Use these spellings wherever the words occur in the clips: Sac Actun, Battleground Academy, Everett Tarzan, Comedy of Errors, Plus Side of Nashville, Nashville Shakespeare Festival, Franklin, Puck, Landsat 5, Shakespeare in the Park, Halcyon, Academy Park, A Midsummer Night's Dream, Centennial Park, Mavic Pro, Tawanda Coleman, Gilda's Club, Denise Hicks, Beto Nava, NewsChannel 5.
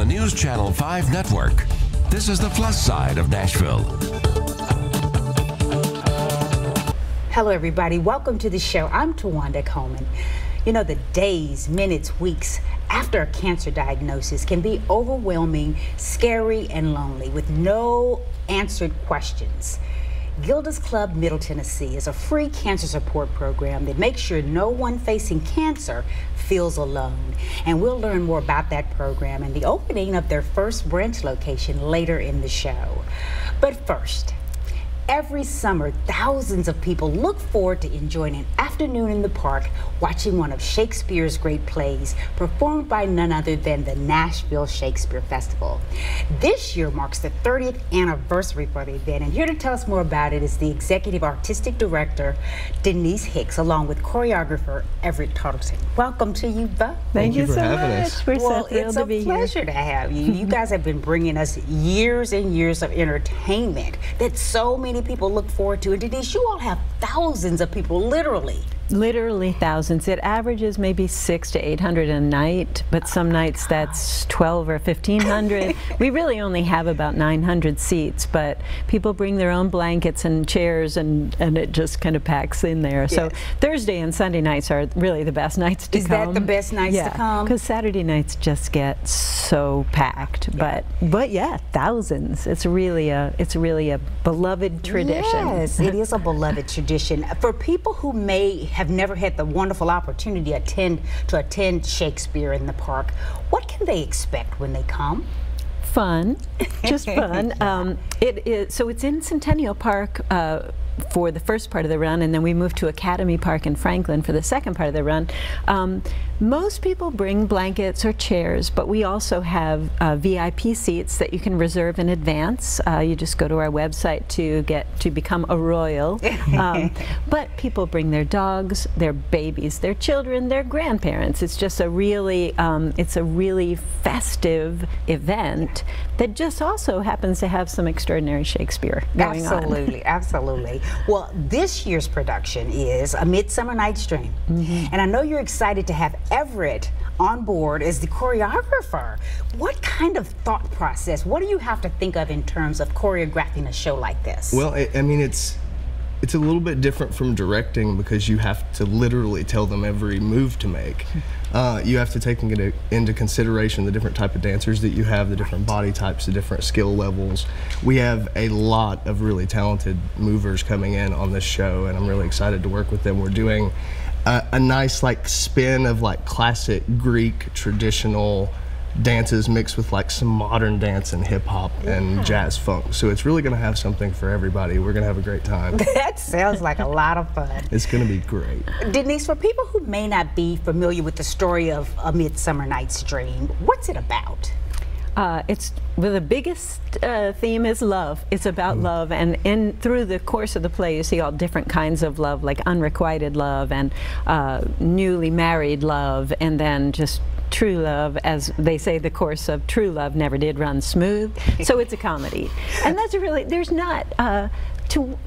on the News Channel 5 network. This is the Plus Side of Nashville. Hello, everybody. Welcome to the show. I'm Tawanda Coleman. You know, the days, minutes, weeks after a cancer diagnosis can be overwhelming, scary, and lonely with no answered questions. Gilda's Club Middle Tennessee is a free cancer support program that makes sure no one facing cancer feels alone. And we'll learn more about that program and the opening of their first branch location later in the show. But first, every summer, thousands of people look forward to enjoying an afternoon in the park watching one of Shakespeare's great plays performed by none other than the Nashville Shakespeare Festival. This year marks the 30th anniversary for the event, and here to tell us more about it is the Executive Artistic Director, Denise Hicks, along with choreographer Everett Tarzan. Welcome to you both. Thank you so much. We're so thrilled to be here. Well, it's a pleasure to have you. You guys have been bringing us years and years of entertainment that so many people look forward to. And Denise, you all have thousands of people, literally thousands. It averages maybe 600 to 800 a night, but some nights that's 1,200 or 1,500. We really only have about 900 seats, but people bring their own blankets and chairs, and it just kind of packs in there. Yes. So Thursday and Sunday nights are really the best nights to come. Is that the best nights to come? Because Saturday nights just get so packed. Yeah. But yeah, thousands. It's really a beloved tradition. Yes, it is a beloved tradition for people who may have never had the wonderful opportunity to attend Shakespeare in the Park. What can they expect when they come? Fun, just fun. It is, so it's in Centennial Park for the first part of the run, and then we move to Academy Park in Franklin for the second part of the run. Most people bring blankets or chairs, but we also have VIP seats that you can reserve in advance. You just go to our website to become a royal. But people bring their dogs, their babies, their children, their grandparents. It's just a really it's a really festive event that just also happens to have some extraordinary Shakespeare going on. Absolutely. Well, this year's production is A Midsummer Night's Dream, and I know you're excited to have Everett on board as the choreographer. What kind of thought process, what do you have to think of in terms of choreographing a show like this? Well, I mean, it's a little bit different from directing because you have to literally tell them every move to make. You have to take into consideration the different type of dancers that you have, the different body types, the different skill levels. We have a lot of really talented movers coming in on this show, and I'm really excited to work with them. We're doing a nice spin of classic Greek traditional dances mixed with some modern dance and hip hop and jazz funk. So it's really going to have something for everybody. We're going to have a great time. That sounds like a lot of fun. It's going to be great. Denise, for people who may not be familiar with the story of A Midsummer Night's Dream, what's it about? The biggest theme is love. It's about love, and through the course of the play, you see all different kinds of love, like unrequited love and newly married love, and then just true love. As they say, the course of true love never did run smooth. So it's a comedy, and that's really, there's not.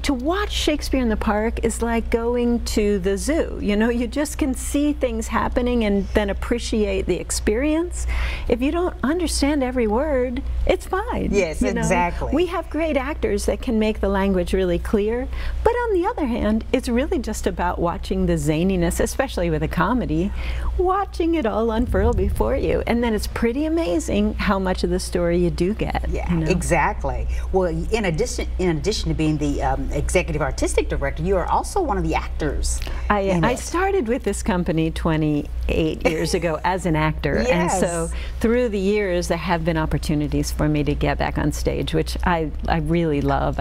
To watch Shakespeare in the Park is like going to the zoo. You know, you just can see things happening and then appreciate the experience. If you don't understand every word, it's fine. Yes, exactly. We have great actors that can make the language really clear, but on the other hand, it's really just about watching the zaniness, especially with a comedy, watching it all unfurl before you. And then it's pretty amazing how much of the story you do get. Yeah, exactly. Well, in addition to being the Executive Artistic Director, you are also one of the actors. I started with this company 28 years ago as an actor, and so through the years there have been opportunities for me to get back on stage, which I really love.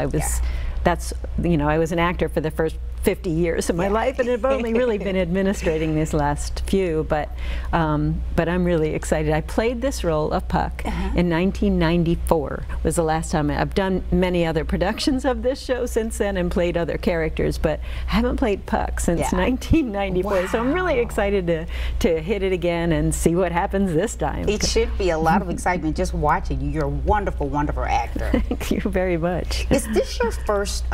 That's, you know, I was an actor for the first 50 years of my life, and I've only really been administrating these last few, but I'm really excited. I played this role of Puck in 1994, was the last time. I've done many other productions of this show since then and played other characters, but I haven't played Puck since 1994, so I'm really excited to hit it again and see what happens this time. It should be a lot of excitement just watching you. You're a wonderful, wonderful actor. Thank you very much. Is this your first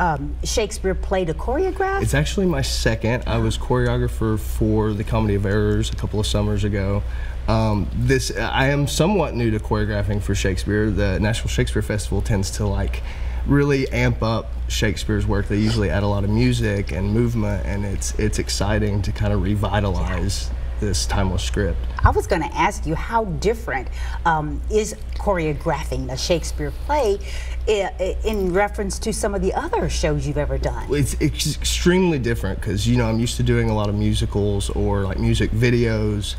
Shakespeare play to choreograph? It's actually my second. I was choreographer for the Comedy of Errors a couple of summers ago. I am somewhat new to choreographing for Shakespeare. The Nashville Shakespeare Festival tends to like really amp up Shakespeare's work. They usually add a lot of music and movement, and it's exciting to kind of revitalize this timeless script. I was going to ask you, how different is choreographing a Shakespeare play in reference to some of the other shows you've ever done? It's extremely different, because you know, I'm used to doing a lot of musicals or like music videos,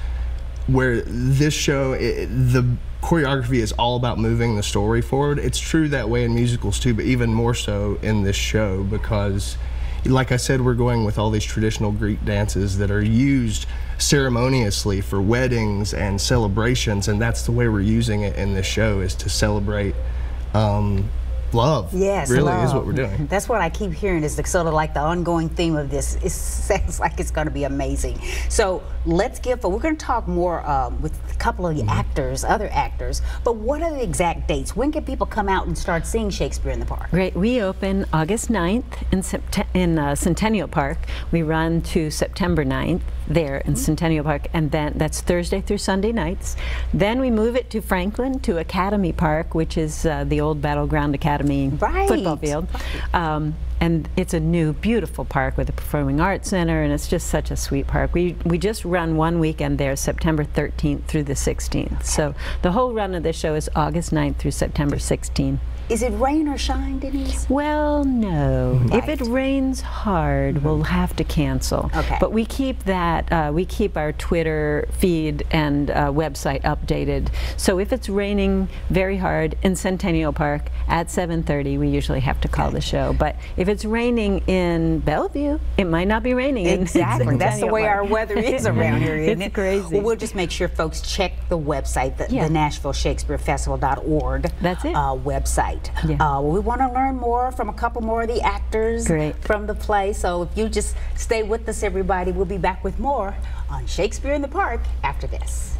where this show, the choreography is all about moving the story forward. It's true that way in musicals too, but even more so in this show, because like I said, we're going with all these traditional Greek dances that are used ceremoniously for weddings and celebrations, and that's the way we're using it in this show, is to celebrate love. Yes, really love is what we're doing. That's what I keep hearing, is the, sort of like the ongoing theme of this. It sounds like it's going to be amazing. So let's give, we're going to talk more with a couple of the actors, other actors, but what are the exact dates? When can people come out and start seeing Shakespeare in the Park? Right, we open August 9th in Centennial Park. We run to September 9th there in Centennial Park, and then that's Thursday through Sunday nights. Then we move it to Franklin, to Academy Park, which is the old Battleground Academy football field, and it's a new beautiful park with a Performing Arts Center, and it's just such a sweet park. We just run one weekend there, September 13th through the 16th. Okay. So the whole run of this show is August 9th through September 16th. Is it rain or shine, Denise? Well, no. Right. If it rains hard, we'll have to cancel. Okay. But we keep that, we keep our Twitter feed and website updated. So if it's raining very hard in Centennial Park at 7:30, we usually have to call the show. But if it's raining in Bellevue, it might not be raining. Exactly. That's the way our weather is around here, isn't it? It's crazy. Well, we'll just make sure folks check the website, the NashvilleShakespeareFestival.org. That's it. Website. Yeah. We want to learn more from a couple more of the actors from the play, so if you just stay with us, everybody, we'll be back with more on Shakespeare in the Park after this.